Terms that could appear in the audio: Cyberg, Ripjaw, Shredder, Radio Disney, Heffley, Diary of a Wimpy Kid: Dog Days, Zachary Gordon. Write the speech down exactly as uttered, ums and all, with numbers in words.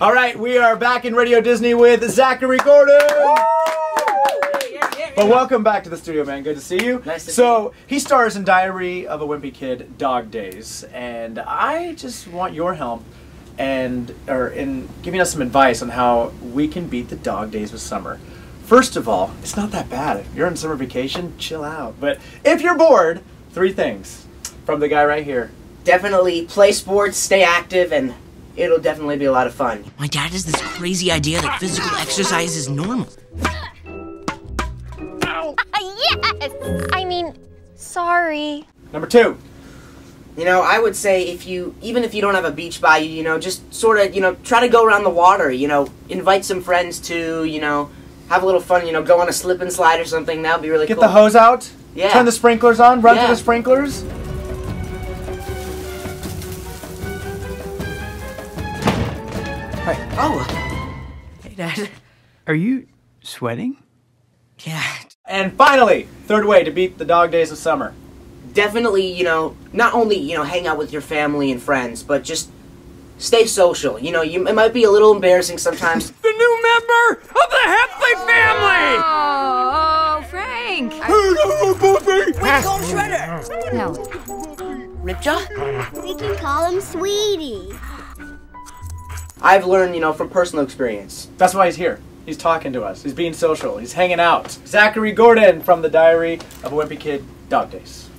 All right, we are back in Radio Disney with Zachary Gordon. But welcome back to the studio, man. Good to see you. Nice to so, see you. He stars in Diary of a Wimpy Kid: Dog Days, and I just want your help and or in giving us some advice on how we can beat the dog days with summer. First of all, it's not that bad. If you're on summer vacation, chill out. But if you're bored, three things from the guy right here. Definitely play sports, stay active, and it'll definitely be a lot of fun. My dad has this crazy idea that physical exercise is normal. Ow. Uh, yes! I mean, sorry. Number two. You know, I would say if you, even if you don't have a beach by you, you know, just sort of, you know, try to go around the water, you know, invite some friends to, you know, have a little fun, you know, go on a slip and slide or something. That would be really cool. Get the hose out. Yeah. Turn the sprinklers on. Run yeah. through the sprinklers. Hi. Oh. Hey, Dad. Are you sweating? Yeah. And finally, third way to beat the dog days of summer. Definitely, you know, not only, you know, hang out with your family and friends, but just stay social. You know, you, it might be a little embarrassing sometimes. The new member of the Heffley family! Oh, oh Frank. I... Hey, no, we call Shredder. No. Ripjaw? We can call him Sweetie. I've learned, you know, from personal experience. That's why he's here. He's talking to us. He's being social. He's hanging out. Zachary Gordon from the Diary of a Wimpy Kid: Dog Days.